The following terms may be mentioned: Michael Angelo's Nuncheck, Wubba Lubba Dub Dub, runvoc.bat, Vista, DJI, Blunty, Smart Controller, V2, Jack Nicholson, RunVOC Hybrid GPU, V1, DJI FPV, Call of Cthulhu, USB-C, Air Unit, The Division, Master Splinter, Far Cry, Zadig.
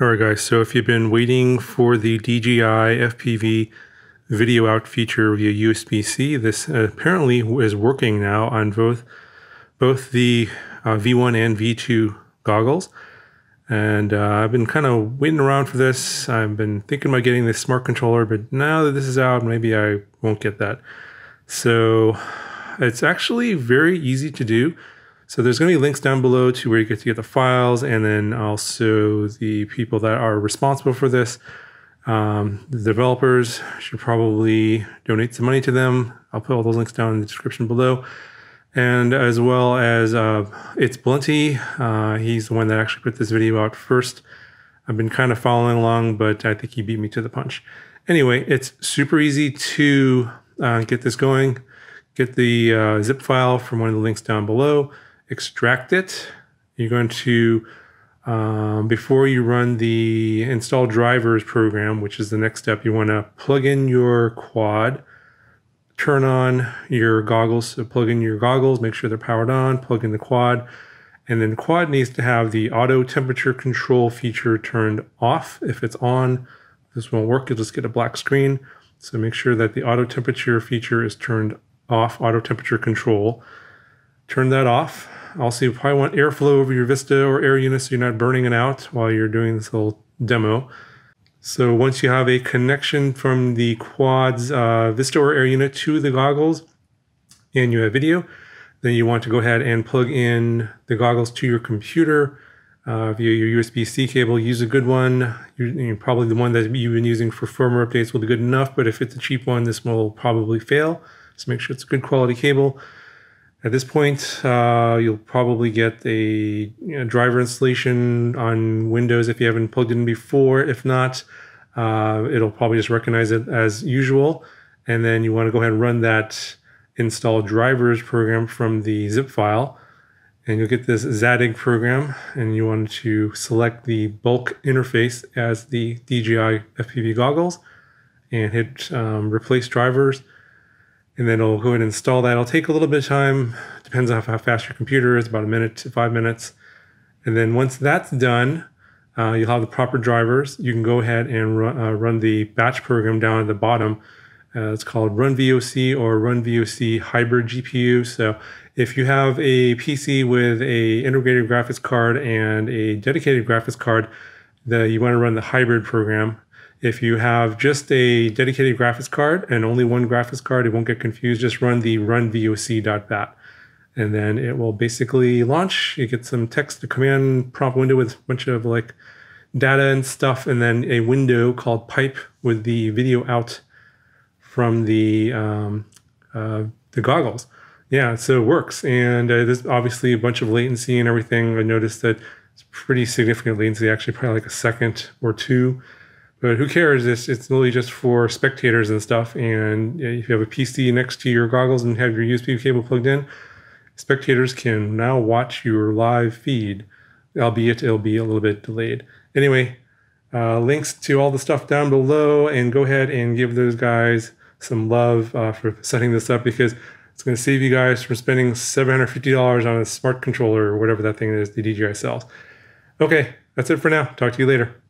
Alright guys, so if you've been waiting for the DJI FPV video out feature via USB-C, this apparently is working now on both the V1 and V2 goggles. And I've been kind of waiting around for this. I've been thinking about getting this smart controller, but now that this is out, maybe I won't get that. So it's actually very easy to do. So there's going to be links down below to where you get to get the files and then also the people that are responsible for this. The developers should probably donate some money to them. I'll put all those links down in the description below. And as well as it's Blunty. He's the one that actually put this video out first. I've been kind of following along, but I think he beat me to the punch. Anyway, it's super easy to get this going. Get the zip file from one of the links down below. Extract it. You're going to, before you run the install drivers program, which is the next step, you want to plug in your quad, turn on your goggles, so plug in your goggles, make sure they're powered on, plug in the quad, and then the quad needs to have the auto temperature control feature turned off. If it's on, this won't work, you'll just get a black screen. So make sure that the auto temperature feature is turned off, auto temperature control. Turn that off. Also, you probably want airflow over your Vista or Air Unit so you're not burning it out while you're doing this little demo. So once you have a connection from the quad's Vista or Air Unit to the goggles and you have video, then you want to go ahead and plug in the goggles to your computer via your USB-C cable. Use a good one. You're probably the one that you've been using for firmware updates will be good enough, but if it's a cheap one, this will probably fail. So make sure it's a good quality cable. At this point, you'll probably get a driver installation on Windows if you haven't plugged in before. If not, it'll probably just recognize it as usual. And then you want to go ahead and run that install drivers program from the zip file. And you'll get this Zadig program. And you want to select the bulk interface as the DJI FPV goggles and hit replace drivers. And then it'll go ahead and install that. It'll take a little bit of time. Depends on how fast your computer is, about a minute to 5 minutes. And then once that's done, you'll have the proper drivers. You can go ahead and run the batch program down at the bottom. It's called runVOC or runVOC Hybrid GPU. So if you have a PC with a integrated graphics card and a dedicated graphics card, you want to run the hybrid program. If you have just a dedicated graphics card and only one graphics card, it won't get confused. Just run the runvoc.bat. And then it will basically launch. You get some text, a command prompt window with a bunch of like data and stuff, and then a window called pipe with the video out from the goggles. Yeah, so it works. And there's obviously a bunch of latency and everything. I noticed that it's pretty significant latency, actually probably like a second or two. But who cares? It's really just for spectators and stuff. And if you have a PC next to your goggles and have your USB cable plugged in, spectators can now watch your live feed, albeit it'll be a little bit delayed. Anyway, links to all the stuff down below, and go ahead and give those guys some love for setting this up, because it's going to save you guys from spending $750 on a smart controller or whatever that thing is the DJI sells. Okay, that's it for now. Talk to you later.